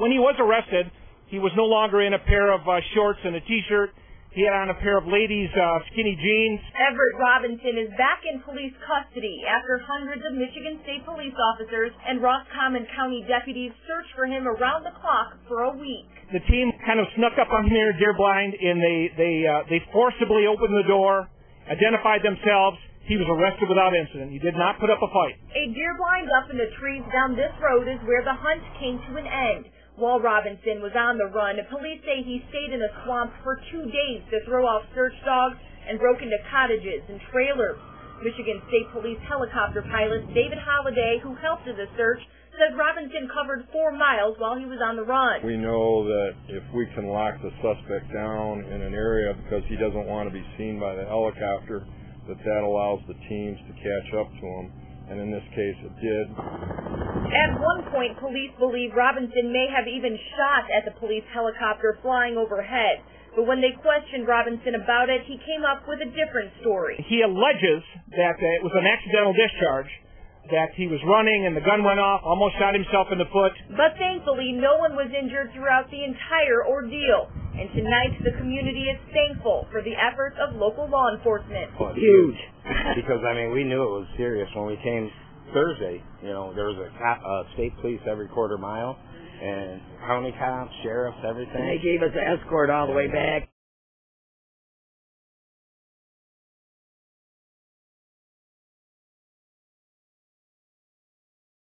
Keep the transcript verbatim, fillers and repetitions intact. When he was arrested, he was no longer in a pair of uh, shorts and a T-shirt. He had on a pair of ladies' uh, skinny jeans. Everett Robinson is back in police custody after hundreds of Michigan State police officers and Roscommon County deputies searched for him around the clock for a week. The team kind of snuck up on him there, deer blind, and they they uh, they forcibly opened the door, identified themselves. He was arrested without incident. He did not put up a fight. A deer blind up in the trees down this road is where the hunt came to an end. While Robinson was on the run, police say he stayed in a swamp for two days to throw off search dogs and broke into cottages and trailers. Michigan State Police helicopter pilot David Holiday, who helped in the search, says Robinson covered four miles while he was on the run. We know that if we can lock the suspect down in an area because he doesn't want to be seen by the helicopter, that that allows the teams to catch up to him, and in this case it did. At one point, police believe Robinson may have even shot at the police helicopter flying overhead. But when they questioned Robinson about it, he came up with a different story. He alleges that it was an accidental discharge, that he was running and the gun went off, almost shot himself in the foot. But thankfully, no one was injured throughout the entire ordeal. And tonight, the community is thankful for the efforts of local law enforcement. Well, huge. Because, I mean, we knew it was serious when we came Thursday. You know, there was a cop, uh, state police every quarter mile, and county cops, sheriffs, everything. And they gave us an escort all the way back.